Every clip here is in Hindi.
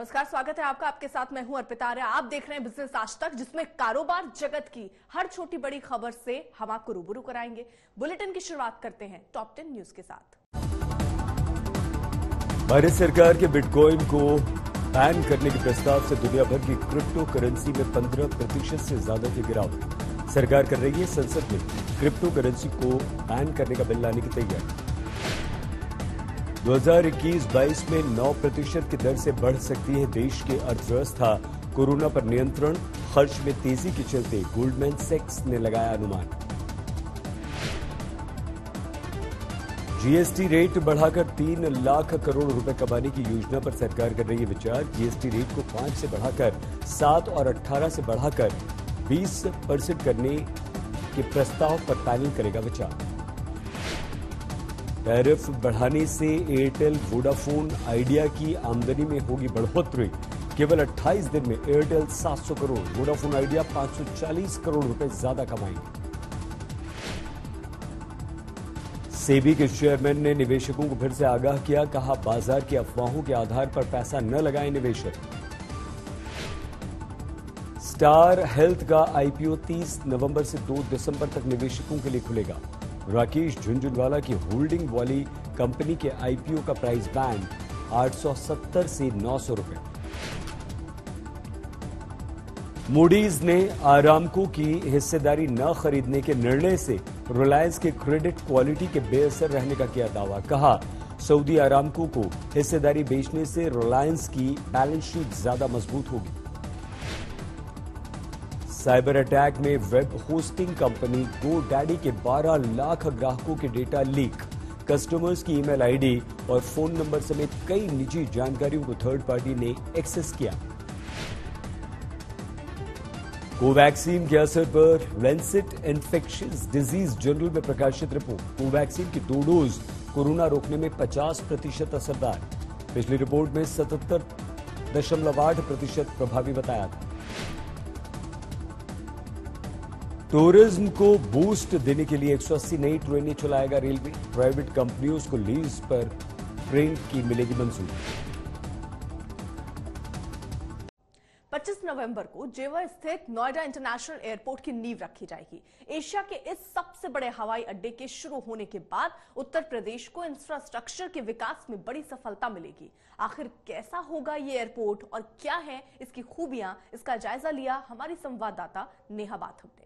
नमस्कार, स्वागत है आपका। आपके साथ मैं हूं अर्पिता आर्य। आप देख रहे हैं बिजनेस आज तक, जिसमें कारोबार जगत की हर छोटी बड़ी खबर से हम आपको रूबरू कराएंगे। बुलेटिन की शुरुआत करते हैं टॉप 10 न्यूज के साथ। भारत सरकार के बिटकॉइन को बैन करने के प्रस्ताव से दुनिया भर की क्रिप्टो करेंसी में 15% से ज्यादा की गिरावट। सरकार कर रही है संसद में क्रिप्टो करेंसी को बैन करने का बिल लाने की तैयारी। 2021-22 में 9% की दर से बढ़ सकती है देश की अर्थव्यवस्था। कोरोना पर नियंत्रण, खर्च में तेजी के चलते गोल्डमैन सैक्स ने लगाया अनुमान। जीएसटी रेट बढ़ाकर 3 लाख करोड़ रुपए कमाने की योजना पर सरकार कर रही है विचार। जीएसटी रेट को 5 से बढ़ाकर 7 और 18 से बढ़ाकर 20% करने के प्रस्ताव पर पैनल करेगा विचार। टैरिफ बढ़ाने से एयरटेल वोडाफोन आइडिया की आमदनी में होगी बढ़ोतरी। केवल 28 दिन में Airtel 700 crore, Vodafone Idea 540 crore रुपए ज्यादा कमाएंगे। सेबी के चेयरमैन ने निवेशकों को फिर से आगाह किया, कहा बाजार की अफवाहों के आधार पर पैसा न लगाएं निवेशक। स्टार हेल्थ का आईपीओ 30 नवंबर से 2 दिसंबर तक निवेशकों के लिए खुलेगा। राकेश झुनझुनवाला की होल्डिंग वाली कंपनी के आईपीओ का प्राइस बैंड 870 से 900 रुपए। मूडीज ने अरामको की हिस्सेदारी न खरीदने के निर्णय से रिलायंस के क्रेडिट क्वालिटी के बेअसर रहने का किया दावा। कहा सऊदी अरामको को हिस्सेदारी बेचने से रिलायंस की बैलेंस शीट ज्यादा मजबूत होगी। साइबर अटैक में web hosting company GoDaddy के 12 लाख ग्राहकों के डेटा लीक। कस्टमर्स की ईमेल आईडी और फोन नंबर समेत कई निजी जानकारियों को थर्ड पार्टी ने एक्सेस किया। कोवैक्सीन के असर पर लेंसिट इन्फेक्शन डिजीज जर्नल में प्रकाशित रिपोर्ट। कोवैक्सीन की 2 डोज कोरोना रोकने में 50% असरदार। पिछली रिपोर्ट में 77.8% प्रभावी बताया था। टूरिज्म को बूस्ट देने के लिए 180 नई ट्रेनें चलाएगा रेलवे। प्राइवेट कंपनियों को लीज पर ट्रेन की मिलेगी मंजूरी। 25 नवंबर को जेवर स्थित नोएडा इंटरनेशनल एयरपोर्ट की नींव रखी जाएगी। एशिया के इस सबसे बड़े हवाई अड्डे के शुरू होने के बाद उत्तर प्रदेश को इंफ्रास्ट्रक्चर के विकास में बड़ी सफलता मिलेगी। आखिर कैसा होगा ये एयरपोर्ट और क्या है इसकी खूबियां, इसका जायजा लिया हमारी संवाददाता नेहा बाथुर ने।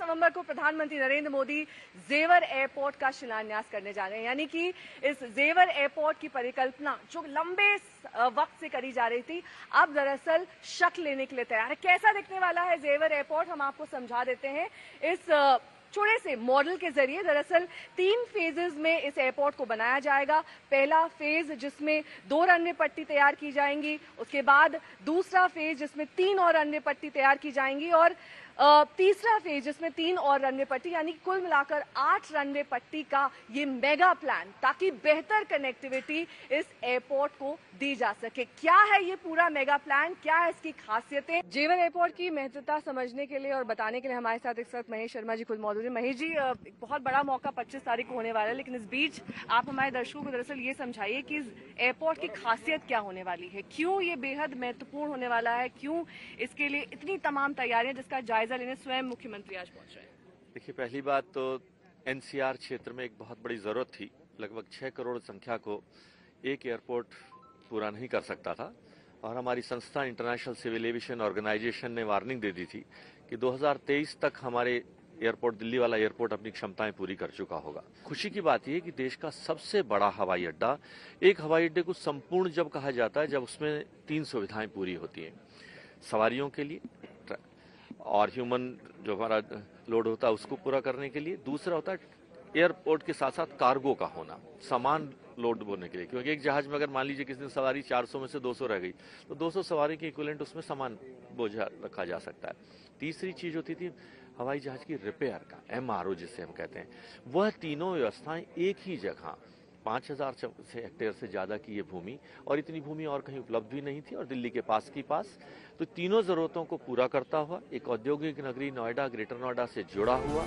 नवंबर को प्रधानमंत्री नरेंद्र मोदी जेवर एयरपोर्ट का शिलान्यास करने जा रहे हैं। यानी कि इस जेवर एयरपोर्ट की परिकल्पना जो लंबे वक्त से करी जा रही थी, अब दरअसल शक्ल लेने के लिए तैयार है। कैसा दिखने वाला है जेवर एयरपोर्ट, हम आपको समझा देते हैं इस छोटे से मॉडल के जरिए। दरअसल 3 फेजेस में इस एयरपोर्ट को बनाया जाएगा। पहला फेज जिसमें 2 रनवे पट्टी तैयार की जाएंगी, उसके बाद दूसरा फेज जिसमें 3 और रनवे पट्टी तैयार की जाएंगी, और तीसरा फेज जिसमें 3 और रनवे पट्टी, यानी कुल मिलाकर 8 रनवे पट्टी का ये मेगा प्लान, ताकि बेहतर कनेक्टिविटी इस एयरपोर्ट को दी जा सके। क्या है ये पूरा मेगा प्लान, क्या है इसकी खासियतें? जेवर एयरपोर्ट की महत्वता समझने के लिए और बताने के लिए हमारे साथ इस वक्त महेश शर्मा जी खुद मौजूद है। महेश जी, बहुत बड़ा मौका 25 तारीख को होने वाला है, लेकिन इस बीच आप हमारे दर्शकों को दरअसल ये समझाइए कि इस एयरपोर्ट की खासियत क्या होने वाली है, क्यों ये बेहद महत्वपूर्ण होने वाला है, क्यों इसके लिए इतनी तमाम तैयारियां, जिसका लेने स्वयं मुख्यमंत्री आज पहुंच रहे हैं। देखिए, पहली बात तो एनसीआर क्षेत्र में एक बहुत बड़ी जरूरत थी। लगभग 6 करोड़ संख्या को एक एयरपोर्ट पूरा नहीं कर सकता था, और हमारी संस्था इंटरनेशनल सिविल एविएशन ऑर्गेनाइजेशन ने वार्निंग दे दी थी कि 2023 तक हमारे एयरपोर्ट, दिल्ली वाला एयरपोर्ट, अपनी क्षमताएं पूरी कर चुका होगा। खुशी की बात यह कि देश का सबसे बड़ा हवाई अड्डा, एक हवाई अड्डे को संपूर्ण जब कहा जाता है जब उसमें 3 सुविधाएं पूरी होती हैं, सवारियों के लिए और ह्यूमन जो हमारा लोड होता है उसको पूरा करने के लिए। दूसरा होता है एयरपोर्ट के साथ साथ कार्गो का होना, सामान लोड होने के लिए, क्योंकि एक जहाज में अगर मान लीजिए किसी दिन सवारी 400 में से 200 रह गई तो 200 सवारी के इक्विवेलेंट उसमें सामान बोझा रखा जा सकता है। तीसरी चीज होती थी हवाई जहाज की रिपेयर का MRO जिसे हम कहते हैं, वह तीनों व्यवस्थाएं एक ही जगह 5,000 हेक्टेयर से ज़्यादा की ये भूमि, और इतनी भूमि और कहीं उपलब्ध भी नहीं थी, और दिल्ली के पास की पास, तो तीनों ज़रूरतों को पूरा करता हुआ एक औद्योगिक नगरी नोएडा, ग्रेटर नोएडा से जुड़ा हुआ।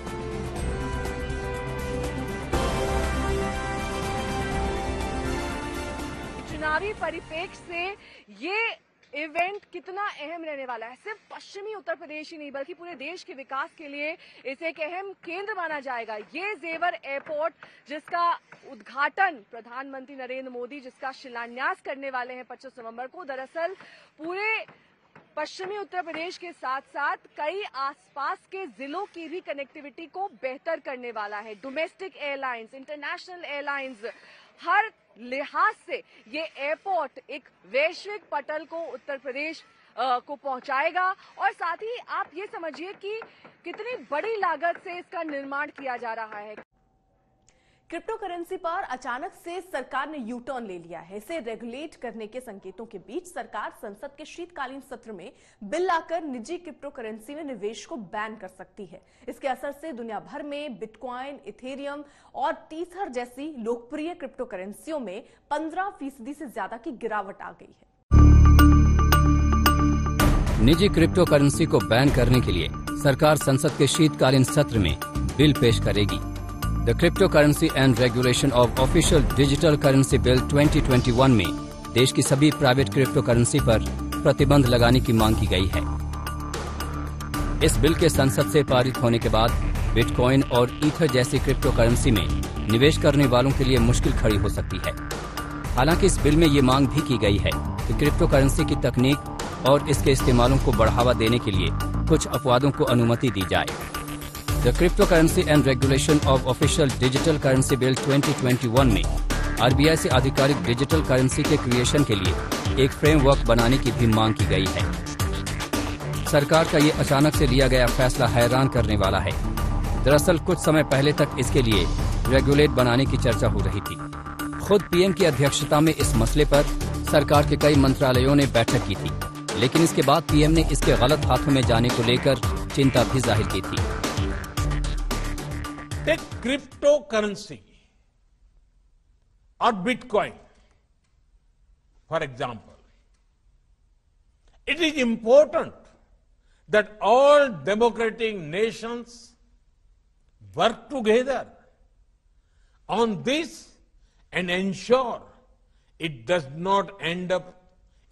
चुनावी परिपेक्ष से ये इवेंट कितना अहम रहने वाला है, सिर्फ पश्चिमी उत्तर प्रदेश ही नहीं बल्कि पूरे देश के विकास के लिए इसे एक अहम केंद्र माना जाएगा। ये जेवर एयरपोर्ट जिसका उद्घाटन प्रधानमंत्री नरेंद्र मोदी जिसका शिलान्यास करने वाले हैं 25 नवंबर को, दरअसल पूरे पश्चिमी उत्तर प्रदेश के साथ साथ कई आसपास के जिलों की भी कनेक्टिविटी को बेहतर करने वाला है। डोमेस्टिक एयरलाइंस, इंटरनेशनल एयरलाइंस, हर लिहाज से ये एयरपोर्ट एक वैश्विक पटल को उत्तर प्रदेश को पहुंचाएगा। और साथ ही आप ये समझिए कि कितनी बड़ी लागत से इसका निर्माण किया जा रहा है। क्रिप्टो करेंसी पर अचानक से सरकार ने यू टर्न ले लिया है। इसे रेगुलेट करने के संकेतों के बीच सरकार संसद के शीतकालीन सत्र में बिल लाकर निजी क्रिप्टो करेंसी में निवेश को बैन कर सकती है। इसके असर से दुनिया भर में बिटकॉइन, इथेरियम और टीथर जैसी लोकप्रिय क्रिप्टो करेंसियों में 15% से ज्यादा की गिरावट आ गई है। निजी क्रिप्टो करेंसी को बैन करने के लिए सरकार संसद के शीतकालीन सत्र में बिल पेश करेगी। The crypto currency and regulation of official digital currency bill 2021 में देश की सभी प्राइवेट क्रिप्टो करेंसी पर प्रतिबंध लगाने की मांग की गई है। इस बिल के संसद से पारित होने के बाद बिटकॉइन और ईथर जैसी क्रिप्टो करेंसी में निवेश करने वालों के लिए मुश्किल खड़ी हो सकती है। हालांकि इस बिल में ये मांग भी की गई है कि क्रिप्टो करेंसी की तकनीक और इसके इस्तेमालों को बढ़ावा देने के लिए कुछ अपवादों को अनुमति दी जाए। The crypto currency and regulation of official digital currency bill 2021 में RBI से आधिकारिक डिजिटल करेंसी के क्रिएशन के लिए एक फ्रेमवर्क बनाने की भी मांग की गई है। सरकार का ये अचानक से लिया गया फैसला हैरान करने वाला है। दरअसल कुछ समय पहले तक इसके लिए रेगुलेट बनाने की चर्चा हो रही थी। खुद PM की अध्यक्षता में इस मसले पर सरकार के कई मंत्रालयों ने बैठक की थी, लेकिन इसके बाद PM ने इसके गलत हाथों में जाने को लेकर चिंता भी जाहिर की थी। क्रिप्टो करेंसी और bitcoin for example, it is important that all democratic nations work together on this and ensure it does not end up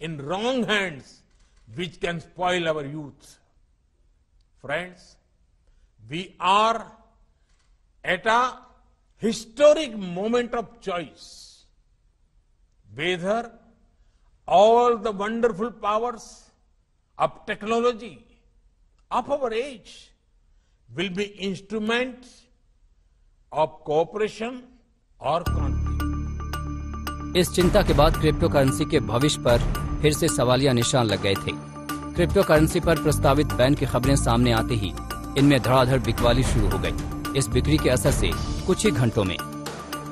in wrong hands which can spoil our youth. Friends, we are at a historic moment of choice, whether all the wonderful powers of technology of our age will be instruments of cooperation or conflict. इस चिंता के बाद क्रिप्टो करेंसी के भविष्य पर फिर से सवालिया निशान लग गए थे। क्रिप्टो करेंसी पर प्रस्तावित बैन की खबरें सामने आते ही इनमें धड़ाधड़ बिकवाली शुरू हो गई। इस बिक्री के असर से कुछ ही घंटों में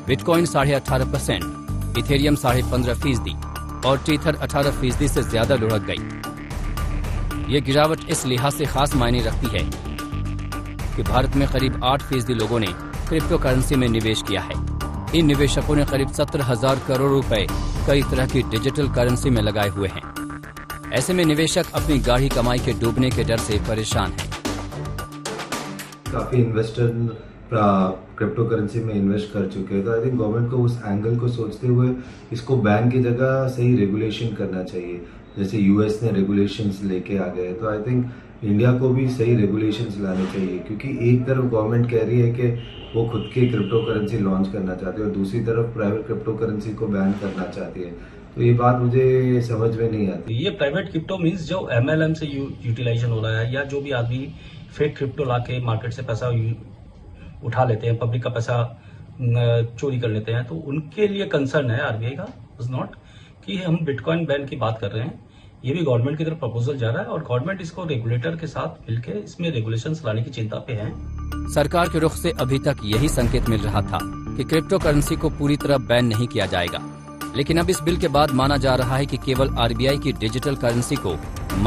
बिटकॉइन 18.5%, इथेरियम 15.5% और टीथर 18% से ज्यादा लुढ़क गई। ये गिरावट इस लिहाज से खास मायने रखती है कि भारत में करीब 8% लोगों ने क्रिप्टो करेंसी में निवेश किया है। इन निवेशकों ने करीब 70,000 करोड़ रुपए कई तरह की डिजिटल करेंसी में लगाए हुए हैं। ऐसे में निवेशक अपनी गाढ़ी कमाई के डूबने के डर से परेशान है। काफ़ी इन्वेस्टर क्रिप्टो करेंसी में इन्वेस्ट कर चुके हैं, तो आई थिंक गवर्नमेंट को उस एंगल को सोचते हुए इसको बैन की जगह सही रेगुलेशन करना चाहिए। जैसे US ने रेगुलेशंस लेके आ गए, तो आई थिंक इंडिया को भी सही रेगुलेशंस लाने चाहिए, क्योंकि एक तरफ गवर्नमेंट कह रही है कि वो खुद की क्रिप्टो करेंसी लॉन्च करना चाहती है और दूसरी तरफ प्राइवेट क्रिप्टो करेंसी को बैन करना चाहती है, तो ये बात मुझे समझ में नहीं आती। ये प्राइवेट क्रिप्टो मीन्स जो MLM से यूटिलाइजेशन हो रहा है, या जो भी आदमी फेक क्रिप्टो लाके मार्केट से पैसा उठा लेते हैं, पब्लिक का पैसा चोरी कर लेते हैं, तो उनके लिए कंसर्न है RBI का। इज नॉट कि हम बिटकॉइन बैन की बात कर रहे हैं, ये भी गवर्नमेंट की तरफ प्रपोजल जा रहा है और गवर्नमेंट इसको रेगुलेटर के साथ मिलकर इसमें रेगुलेशंस लाने की चिंता पे है। सरकार के रुख से अभी तक यही संकेत मिल रहा था कि क्रिप्टो करेंसी को पूरी तरह बैन नहीं किया जाएगा, लेकिन अब इस बिल के बाद माना जा रहा है कि केवल RBI की डिजिटल करेंसी को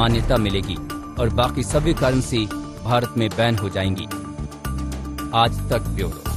मान्यता मिलेगी और बाकी सभी करेंसी भारत में बैन हो जाएंगी। आज तक ब्यूरो।